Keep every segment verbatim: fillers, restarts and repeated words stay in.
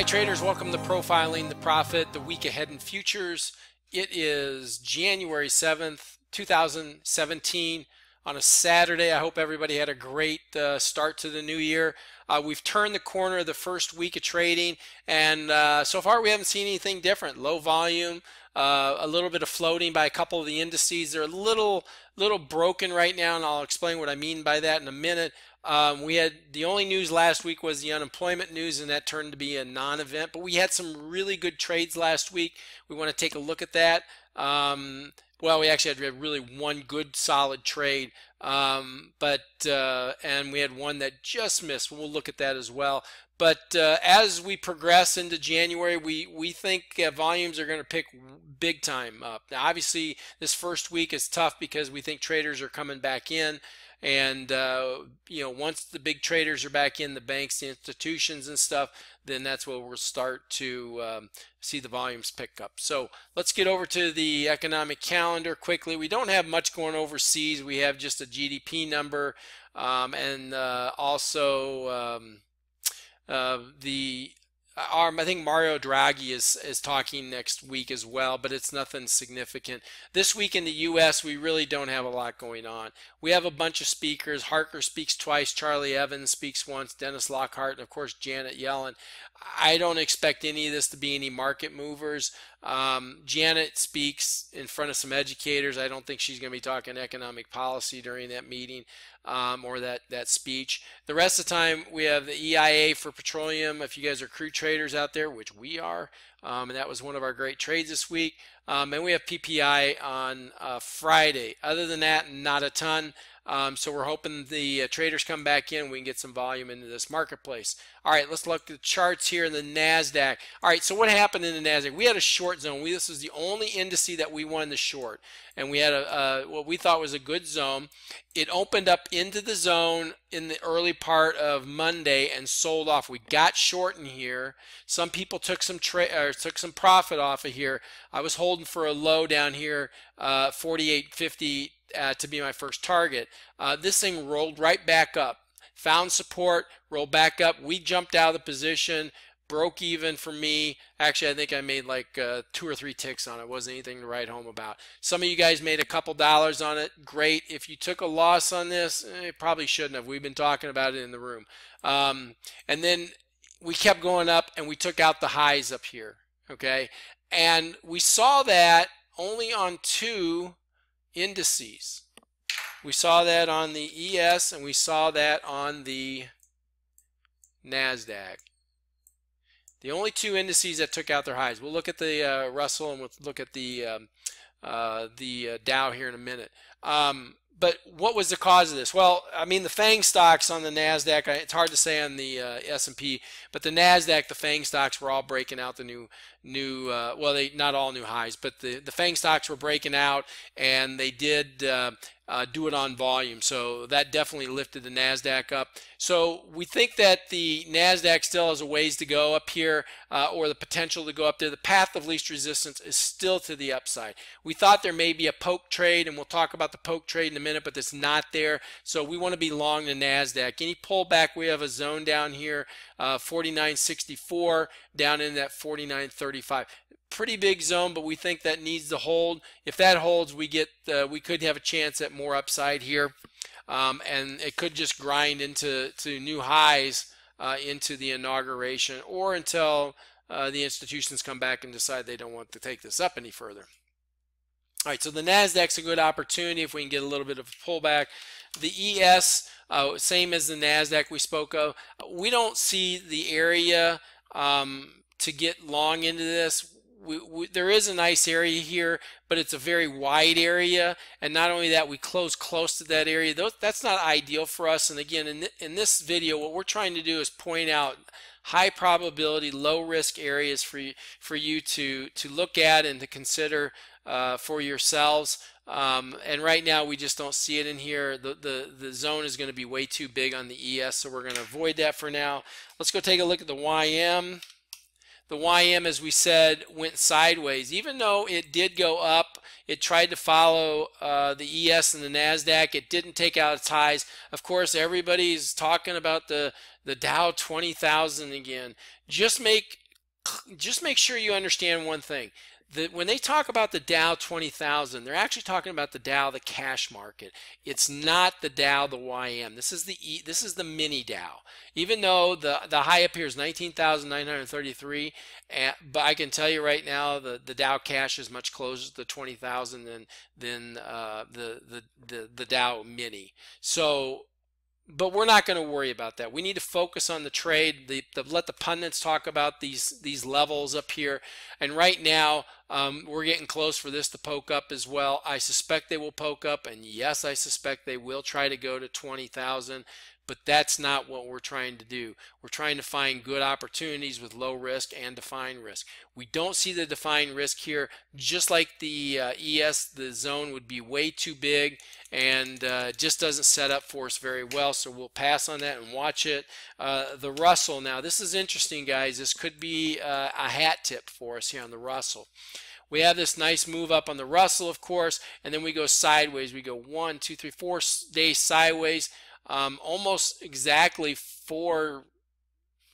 Hi traders, welcome to Profiling the Profit, the week ahead in futures. It is January seventh, two thousand seventeen on a Saturday. I hope everybody had a great uh, start to the new year. Uh, we've turned the corner of the first week of trading, and uh, so far we haven't seen anything different. Low volume, uh, a little bit of floating by a couple of the indices. They're a little, little broken right now, and I'll explain what I mean by that in a minute. Um, we had the only news last week was the unemployment news, and that turned to be a non-event, but we had some really good trades last week. We want to take a look at that. Um, well, we actually had really one good solid trade, um, but uh, and we had one that just missed. We'll look at that as well. But uh, as we progress into January, we, we think uh, volumes are going to pick big time up. Now, obviously, this first week is tough because we think traders are coming back in. And, uh, you know, once the big traders are back in, the banks, the institutions and stuff, then that's where we'll start to um, see the volumes pick up. So let's get over to the economic calendar quickly. We don't have much going overseas. We have just a G D P number um, and uh, also um, uh, the I think Mario Draghi is, is talking next week as well, but it's nothing significant. This week in the U S, we really don't have a lot going on. We have a bunch of speakers. Harker speaks twice, Charlie Evans speaks once, Dennis Lockhart, and of course, Janet Yellen. I don't expect any of this to be any market movers. Um, Janet speaks in front of some educators. I don't think she's going to be talking economic policy during that meeting um, or that, that speech. The rest of the time, we have the E I A for petroleum. If you guys are crude traders out there, which we are, um, and that was one of our great trades this week. Um, and we have P P I on uh, Friday. Other than that, not a ton. Um, so we're hoping the uh, traders come back in. We can get some volume into this marketplace. All right, let's look at the charts here in the NASDAQ. All right, so what happened in the NASDAQ? We had a short zone. We, this was the only indice that we wanted to short. And we had a, uh, what we thought was a good zone. It opened up into the zone in the early part of Monday and sold off. We got short in here. Some people took some, tra or took some profit off of here. I was holding for a low down here, uh, forty-eight fifty. Uh, to be my first target. Uh, this thing rolled right back up, found support, rolled back up. We jumped out of the position, broke even for me. Actually, I think I made like uh, two or three ticks on it. Wasn't anything to write home about. Some of you guys made a couple dollars on it. Great. If you took a loss on this, eh, probably shouldn't have. We've been talking about it in the room. Um, and then we kept going up and we took out the highs up here. Okay. And we saw that only on two indices. We saw that on the E S and we saw that on the NASDAQ. The only two indices that took out their highs. We'll look at the uh, Russell and we'll look at the um, uh, the uh, Dow here in a minute. Um, but what was the cause of this? Well, I mean, the FANG stocks on the NASDAQ, it's hard to say on the uh, S and P, but the NASDAQ, the FANG stocks were all breaking out the new, new uh, well, they not all new highs, but the, the FANG stocks were breaking out, and they did uh, uh, do it on volume. So that definitely lifted the NASDAQ up. So we think that the NASDAQ still has a ways to go up here, uh, or the potential to go up there. The path of least resistance is still to the upside. We thought there may be a poke trade, and we'll talk about the poke trade in a minute. But it's not there, so we want to be long the NASDAQ. Any pullback, we have a zone down here, uh, forty-nine sixty-four, down in that forty-nine thirty-five. Pretty big zone, but we think that needs to hold. If that holds, we get uh, we could have a chance at more upside here, um, and it could just grind into to new highs uh, into the inauguration or until uh, the institutions come back and decide they don't want to take this up any further. All right, so the NASDAQ's a good opportunity if we can get a little bit of a pullback. The E S, uh, same as the NASDAQ we spoke of. We don't see the area um, to get long into this. We, we, there is a nice area here, but it's a very wide area. And not only that, we close close to that area. Those, that's not ideal for us. And again, in, th in this video, what we're trying to do is point out high probability, low risk areas for you, for you to, to look at and to consider uh, for yourselves. Um, and right now we just don't see it in here. The, the, the zone is going to be way too big on the E S, so we're going to avoid that for now. Let's go take a look at the Y M. The Y M, as we said, went sideways. Even though it did go up, it tried to follow uh, the E S and the NASDAQ. It didn't take out its highs. Of course, everybody's talking about the, the Dow twenty thousand again. Just make just make sure you understand one thing. That when they talk about the Dow twenty thousand, they're actually talking about the Dow, the cash market. It's not the Dow, the Y M. This is the e, this is the mini Dow. Even though the the high up here is nineteen thousand nine hundred thirty-three, uh, but I can tell you right now the the Dow cash is much closer to twenty thousand than than uh, the, the the the Dow mini. So. But we're not going to worry about that. We need to focus on the trade. The, the let the pundits talk about these these levels up here. And right now, um, we're getting close for this to poke up as well. I suspect they will poke up, and yes, I suspect they will try to go to twenty thousand. But that's not what we're trying to do. We're trying to find good opportunities with low risk and defined risk. We don't see the defined risk here. Just like the uh, E S, the zone would be way too big and uh, just doesn't set up for us very well. So we'll pass on that and watch it. Uh, the Russell now. This is interesting, guys. This could be uh, a hat tip for us here on the Russell. We have this nice move up on the Russell, of course, and then we go sideways. We go one, two, three, four days sideways. Um, almost exactly four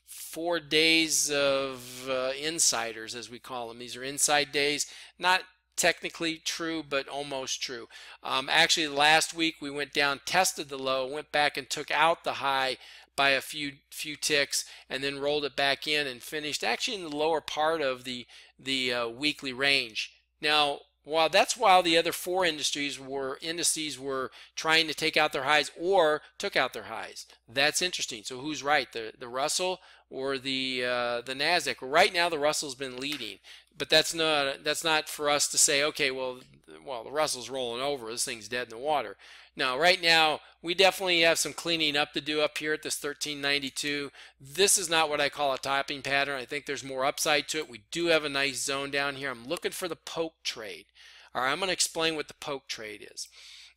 four days of uh, insiders, as we call them. These are inside days. Not technically true, but almost true. Um, actually, last week we went down, tested the low, went back and took out the high by a few few ticks, and then rolled it back in and finished actually in the lower part of the the uh, weekly range. Now. Well, that's while the other four industries were indices were trying to take out their highs or took out their highs. That's interesting. So who's right, the the Russell or the uh, the NASDAQ? Well, right now the Russell's been leading, but that's not that's not for us to say. Okay, well, well the Russell's rolling over. This thing's dead in the water. Now, right now we definitely have some cleaning up to do up here at this thirteen ninety-two. This is not what I call a topping pattern. I think there's more upside to it. We do have a nice zone down here. I'm looking for the poke trade. All right, I'm going to explain what the poke trade is.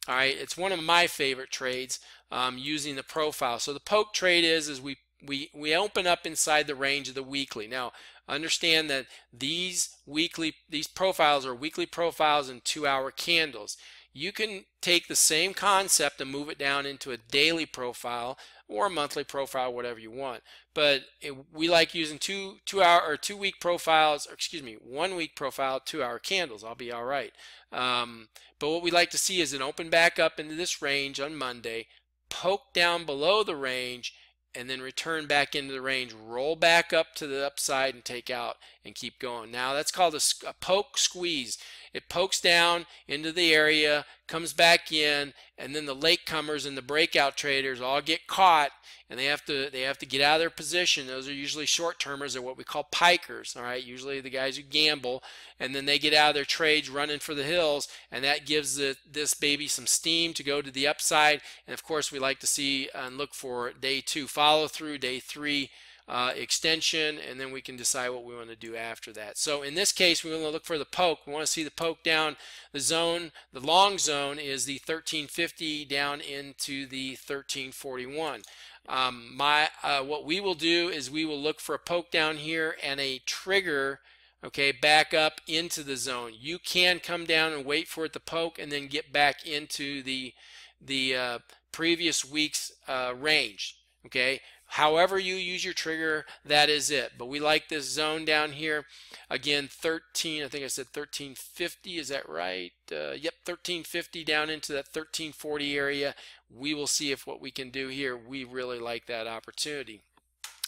All right, it's one of my favorite trades um, using the profile. So the poke trade is is we we we open up inside the range of the weekly. Now, understand that these weekly these profiles are weekly profiles and two-hour candles. You can take the same concept and move it down into a daily profile or a monthly profile, whatever you want. But it, we like using two two hour or two week profiles, or excuse me, one week profile, two hour candles. I'll be all right. Um, but what we like to see is it open back up into this range on Monday, poke down below the range, and then return back into the range, roll back up to the upside and take out and keep going. Now that's called a, a poke squeeze. It pokes down into the area, comes back in, and then the latecomers and the breakout traders all get caught, and they have to they have to get out of their position. Those are usually short-termers, or what we call pikers. All right, usually the guys who gamble, and then they get out of their trades running for the hills, and that gives the, this baby some steam to go to the upside. And of course, we like to see and look for day two follow through, day three. Uh, extension, and then we can decide what we want to do after that. So in this case, we want to look for the poke. We want to see the poke down the zone. The long zone is the thirteen fifty down into the thirteen forty-one. Um, my uh, what we will do is we will look for a poke down here and a trigger. Okay, back up into the zone. You can come down and wait for it to poke, and then get back into the the uh, previous week's uh, range. Okay. However you use your trigger, that is it. But we like this zone down here. Again, thirteen, I think I said thirteen fifty, is that right? Uh, yep, thirteen fifty down into that thirteen forty area. We will see if what we can do here. We really like that opportunity.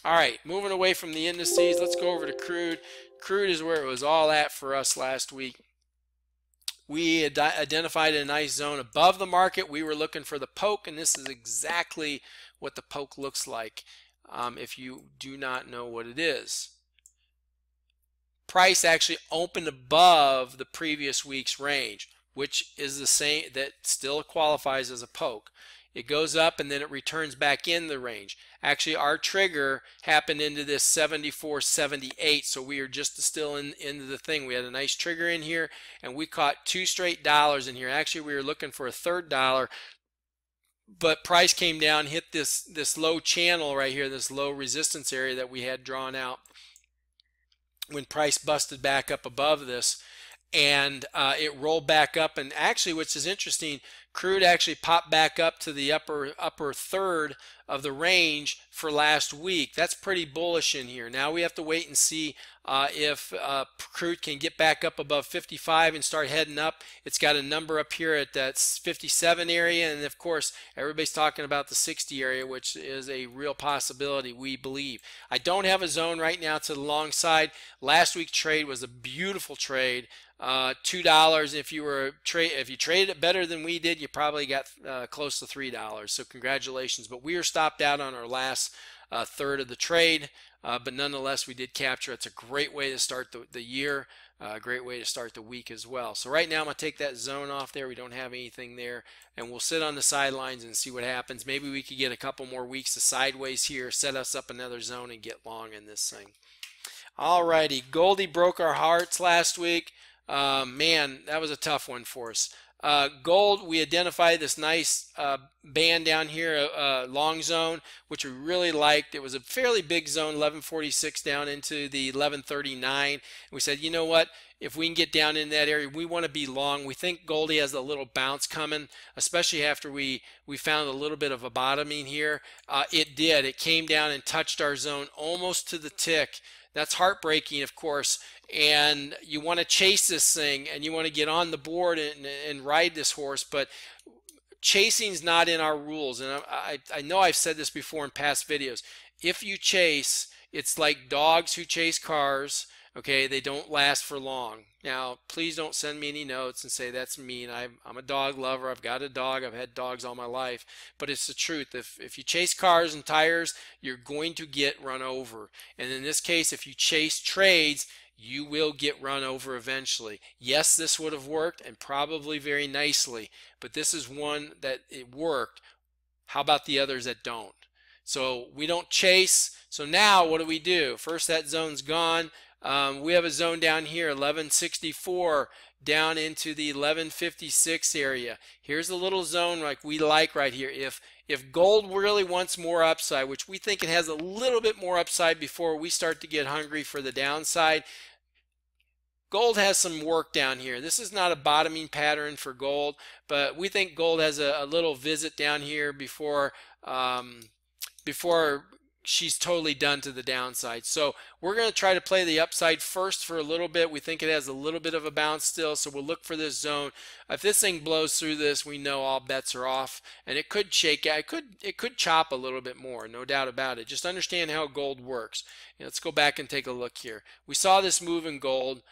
All right, moving away from the indices, let's go over to crude. Crude is where it was all at for us last week. We ad- identified a nice zone above the market. We were looking for the poke, and this is exactly what the poke looks like um, if you do not know what it is. Price actually opened above the previous week's range, which is the same, that still qualifies as a poke. It goes up and then it returns back in the range. Actually, our trigger happened into this seventy-four seventy-eight, so we are just still in into the thing. We had a nice trigger in here, and we caught two straight dollars in here. Actually, we were looking for a third dollar, but price came down, hit this this low channel right here, this low resistance area that we had drawn out when price busted back up above this, and uh, it rolled back up. And actually, which is interesting, crude actually popped back up to the upper upper third of the range for last week. That's pretty bullish in here. Now we have to wait and see uh, if uh, crude can get back up above fifty-five and start heading up. It's got a number up here at that fifty-seven area, and of course everybody's talking about the sixty area, which is a real possibility, we believe. I don't have a zone right now to the long side. Last week's trade was a beautiful trade. Uh, two dollars. If you were trade, if you traded it better than we did, you probably got uh, close to three dollars. So congratulations. But we are stopped out on our last uh, third of the trade. Uh, but nonetheless, we did capture. It's a great way to start the, the year. A uh, great way to start the week as well. So right now I'm gonna take that zone off there. We don't have anything there, and we'll sit on the sidelines and see what happens. Maybe we could get a couple more weeks of sideways here, set us up another zone, and get long in this thing. Alrighty, Goldie broke our hearts last week. Uh, man, that was a tough one for us. Uh, gold, we identified this nice uh, band down here, uh, long zone, which we really liked. It was a fairly big zone, eleven forty-six down into the eleven thirty-nine. We said, you know what? If we can get down in that area, we want to be long. We think Goldie has a little bounce coming, especially after we, we found a little bit of a bottoming here. Uh, it did. It came down and touched our zone almost to the tick. That's heartbreaking, of course, and you want to chase this thing, and you want to get on the board and, and ride this horse, but chasing's not in our rules. And I, I, I know I've said this before in past videos. If you chase, it's like dogs who chase cars. Okay, they don't last for long. Now, please don't send me any notes and say that's mean. I'm, I'm a dog lover. I've got a dog. I've had dogs all my life. But it's the truth. If, if you chase cars and tires, you're going to get run over. And in this case, if you chase trades, you will get run over eventually. Yes, this would have worked, and probably very nicely. But this is one that it worked. How about the others that don't? So we don't chase. So now what do we do? First, that zone's gone. Um, we have a zone down here, eleven sixty-four, down into the eleven fifty-six area. Here's a little zone like we like right here. If if gold really wants more upside, which we think it has a little bit more upside before we start to get hungry for the downside, gold has some work down here. This is not a bottoming pattern for gold, but we think gold has a, a little visit down here before um, before. She's totally done to the downside. So we're going to try to play the upside first for a little bit. We think it has a little bit of a bounce still, so we'll look for this zone. If this thing blows through this, we know all bets are off, and it could shake out. It could, it could chop a little bit more, no doubt about it. Just understand how gold works. You know, let's go back and take a look here. We saw this move in gold.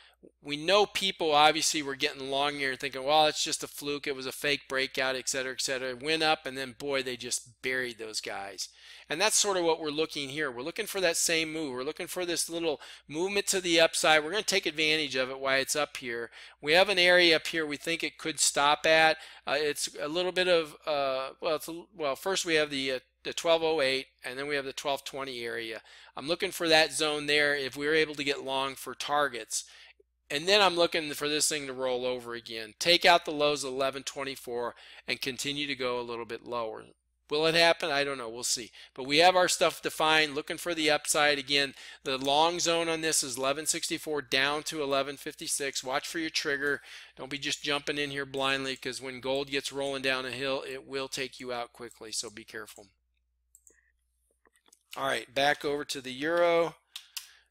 We know people obviously were getting long here and thinking, well, it's just a fluke. It was a fake breakout, et cetera, et cetera. It went up, and then, boy, they just buried those guys. And that's sort of what we're looking here. We're looking for that same move. We're looking for this little movement to the upside. We're going to take advantage of it while it's up here. We have an area up here we think it could stop at. Uh, it's a little bit of, uh, well, it's a, well, first we have the uh, the twelve oh eight, and then we have the twelve twenty area. I'm looking for that zone there if we were able to get long for targets. And then I'm looking for this thing to roll over again. Take out the lows of eleven twenty-four and continue to go a little bit lower. Will it happen? I don't know. We'll see. But we have our stuff defined, looking for the upside again. The long zone on this is eleven sixty-four down to eleven fifty-six. Watch for your trigger. Don't be just jumping in here blindly, because when gold gets rolling down a hill, it will take you out quickly. So be careful. All right, back over to the euro.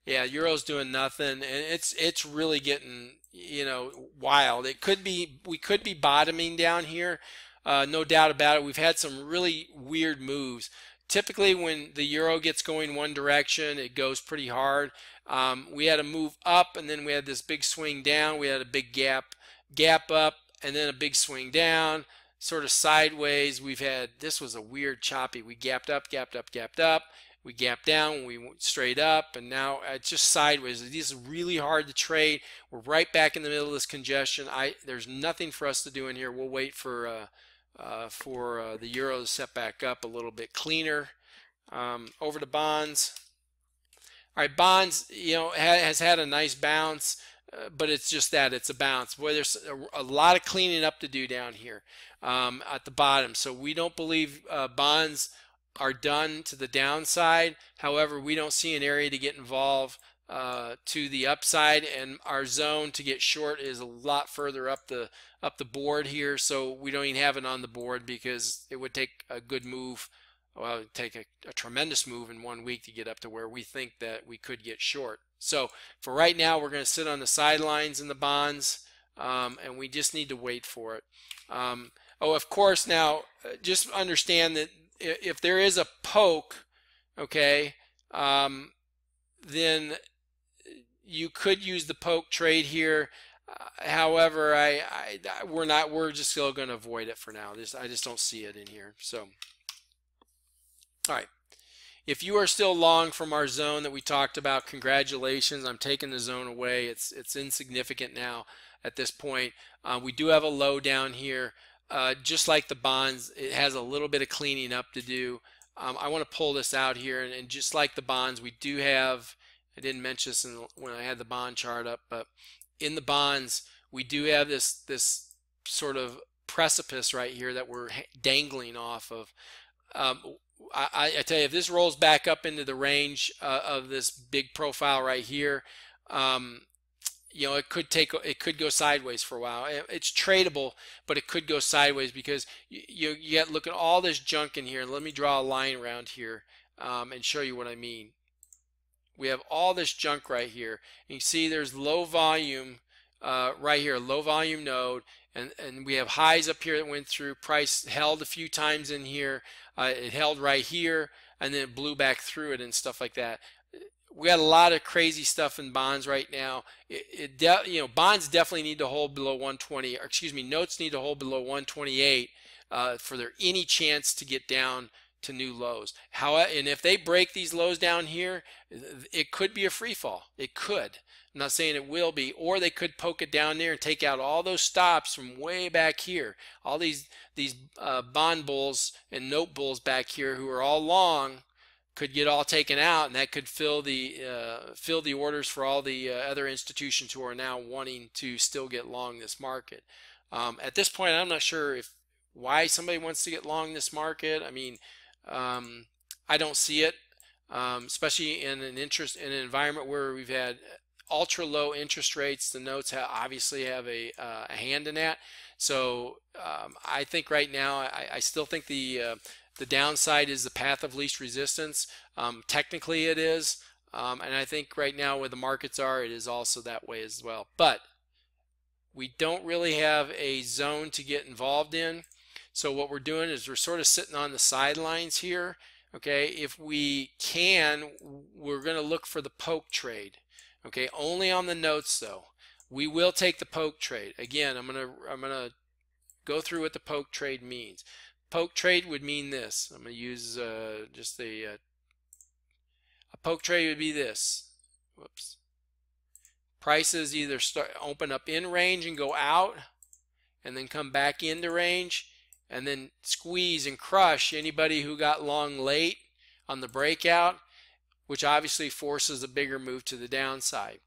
Yeah, euro's doing nothing, and it's it's really getting, you know, wild. It could be, we could be bottoming down here, uh, no doubt about it. We've had some really weird moves. Typically, when the euro gets going one direction, it goes pretty hard. Um, we had a move up, and then we had this big swing down. We had a big gap, gap up, and then a big swing down, sort of sideways. We've had, this was a weird choppy. We gapped up, gapped up, gapped up. We gapped down, we went straight up, and now it's just sideways. These are really hard to trade. We're right back in the middle of this congestion. I, there's nothing for us to do in here. We'll wait for uh, uh, for uh, the euro to set back up a little bit cleaner. Um, over to bonds. All right, bonds, you know, ha has had a nice bounce. Uh, but it's just that, it's a bounce. Boy, there's a, a lot of cleaning up to do down here um, at the bottom. So we don't believe uh, bonds are done to the downside. However, we don't see an area to get involved uh, to the upside, and our zone to get short is a lot further up the up the board here. So we don't even have it on the board, because it would take a good move well, it would take a, a tremendous move in one week to get up to where we think that we could get short. So for right now, we're going to sit on the sidelines in the bonds, um, and we just need to wait for it. Um, oh, of course, now just understand that if there is a poke, okay, um, then you could use the poke trade here. Uh, however, I, I, I we're not we're just still going to avoid it for now. This I just don't see it in here. So, all right. If you are still long from our zone that we talked about, congratulations. I'm taking the zone away. It's it's insignificant now at this point. Uh, we do have a low down here. Uh, just like the bonds, it has a little bit of cleaning up to do. Um, I want to pull this out here. And, and just like the bonds, we do have, I didn't mention this in, when I had the bond chart up, but in the bonds, we do have this, this sort of precipice right here that we're dangling off of. Um, I, I tell you, if this rolls back up into the range uh, of this big profile right here, um, you know, it could take, it could go sideways for a while. It's tradable, but it could go sideways because you you, you got to look at all this junk in here. Let me draw a line around here um, and show you what I mean. We have all this junk right here. And you see, there's low volume uh, right here, low volume node. And, and we have highs up here that went through. Price held a few times in here. Uh, it held right here, and then it blew back through it and stuff like that. We got a lot of crazy stuff in bonds right now. It, it you know, bonds definitely need to hold below one twenty. Or excuse me, notes need to hold below one twenty-eight uh, for there any chance to get down to new lows. How and if they break these lows down here, it could be a free fall. It could. I'm not saying it will be, or they could poke it down there and take out all those stops from way back here. All these these uh, bond bulls and note bulls back here who are all long could get all taken out, and that could fill the uh, fill the orders for all the uh, other institutions who are now wanting to still get long this market. Um, at this point, I'm not sure if why somebody wants to get long this market. I mean, um, I don't see it, um, especially in an interest in an environment where we've had ultra low interest rates. The notes have obviously have a, uh, a hand in that. So um, I think right now I, I still think the uh, the downside is the path of least resistance. Um, technically it is, um, and I think right now where the markets are, it is also that way as well. But we don't really have a zone to get involved in. So what we're doing is we're sort of sitting on the sidelines here. Okay, if we can, we're going to look for the poke trade. Okay, only on the notes though. We will take the poke trade. Again, I'm gonna I'm gonna go through what the poke trade means. Poke trade would mean this. I'm gonna use uh, just the uh, a poke trade would be this. Whoops. Prices either start open up in range and go out, and then come back into range, and then squeeze and crush anybody who got long late on the breakout, which obviously forces a bigger move to the downside.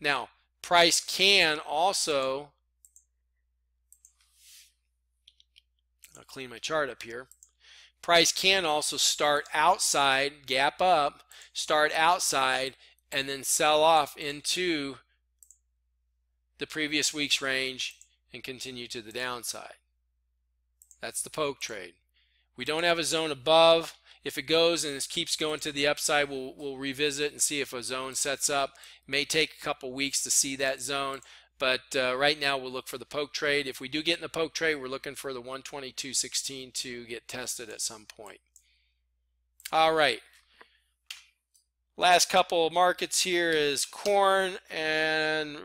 Now, price can also, I'll clean my chart up here, price can also start outside, gap up, start outside, and then sell off into the previous week's range and continue to the downside. That's the poke trade. We don't have a zone above. If it goes and it keeps going to the upside, we'll, we'll revisit and see if a zone sets up. It may take a couple weeks to see that zone, but uh, right now we'll look for the poke trade. If we do get in the poke trade, we're looking for the one twenty-two sixteen to get tested at some point. All right. Last couple of markets here is corn, and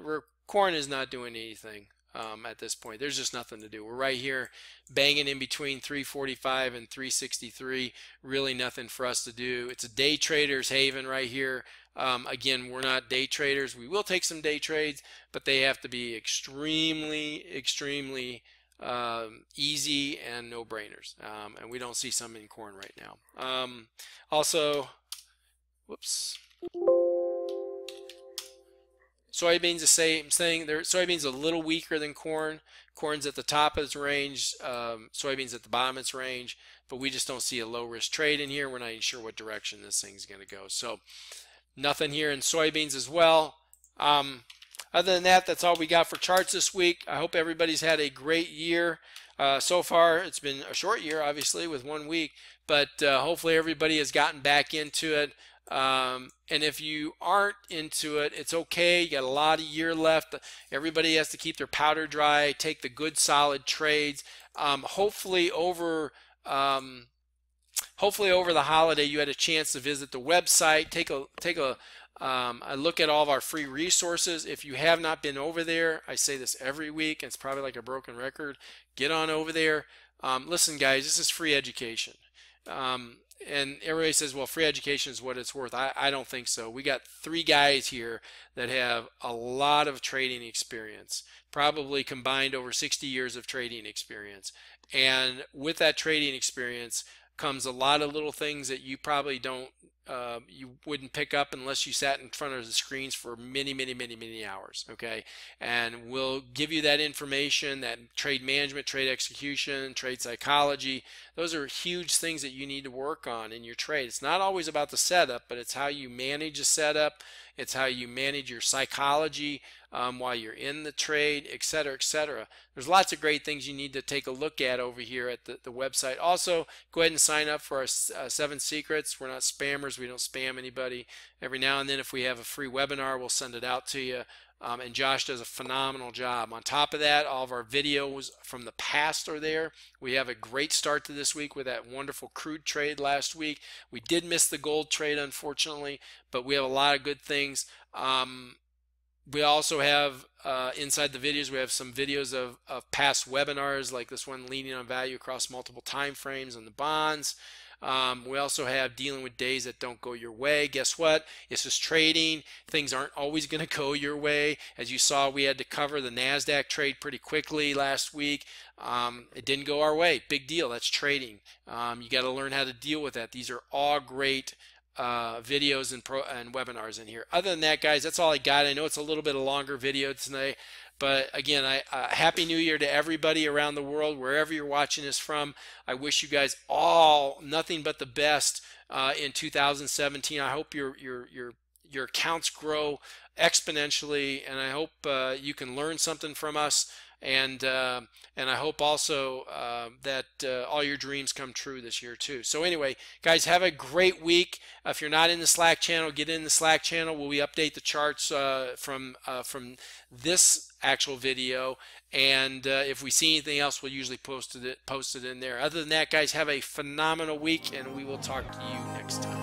corn is not doing anything. Um, at this point, there's just nothing to do. We're right here banging in between three forty-five and three sixty-three. Really nothing for us to do. It's a day trader's haven right here. Um, again, we're not day traders. We will take some day trades, but they have to be extremely, extremely um, easy and no-brainers. Um, and we don't see some in corn right now. Um, also, whoops. Soybeans, the same thing. They're, soybeans a little weaker than corn. Corn's at the top of its range. Um, soybeans at the bottom of its range. But we just don't see a low-risk trade in here. We're not even sure what direction this thing's going to go. So nothing here in soybeans as well. Um, other than that, that's all we got for charts this week. I hope everybody's had a great year. Uh, so far, it's been a short year, obviously, with one week, but uh, hopefully everybody has gotten back into it. Um, and if you aren't into it, it's okay. You got a lot of year left. Everybody has to keep their powder dry, take the good, solid trades. Um, hopefully over... Um, Hopefully over the holiday you had a chance to visit the website, take a take a, um, a look at all of our free resources. If you have not been over there, I say this every week, and it's probably like a broken record, get on over there. Um, listen guys, this is free education. Um, and everybody says, well, free education is what it's worth. I, I don't think so. We got three guys here that have a lot of trading experience, probably combined over sixty years of trading experience. And with that trading experience comes a lot of little things that you probably don't, uh, you wouldn't pick up unless you sat in front of the screens for many, many, many, many hours, okay? And we'll give you that information, that trade management, trade execution, trade psychology. Those are huge things that you need to work on in your trade. It's not always about the setup, but it's how you manage a setup. It's how you manage your psychology um, while you're in the trade, et cetera, et cetera. There's lots of great things you need to take a look at over here at the, the website. Also, go ahead and sign up for our uh, seven secrets. We're not spammers. We don't spam anybody. Every now and then, if we have a free webinar, we'll send it out to you. Um, and Josh does a phenomenal job. On top of that, all of our videos from the past are there. We have a great start to this week with that wonderful crude trade last week. We did miss the gold trade, unfortunately, but we have a lot of good things. Um, we also have, uh, inside the videos, we have some videos of, of past webinars, like this one, Leaning on Value Across Multiple Time Frames and the Bonds. Um, we also have dealing with days that don't go your way. Guess what? It's just trading. Things aren't always going to go your way. As you saw, we had to cover the NASDAQ trade pretty quickly last week. Um, it didn't go our way. Big deal. That's trading. Um, you got to learn how to deal with that. These are all great uh, videos and, pro and webinars in here. Other than that, guys, that's all I got. I know it's a little bit of a longer video tonight. But again, I, uh, Happy New Year to everybody around the world, wherever you're watching this from. I wish you guys all nothing but the best uh, in two thousand seventeen. I hope your your your your accounts grow exponentially, and I hope uh, you can learn something from us. And uh, and I hope also uh, that uh, all your dreams come true this year too. So anyway, guys, have a great week. If you're not in the Slack channel, get in the Slack channel where we update the charts uh, from uh, from this actual video. And uh, if we see anything else, we'll usually post it post it in there. Other than that, guys, have a phenomenal week, and we will talk to you next time.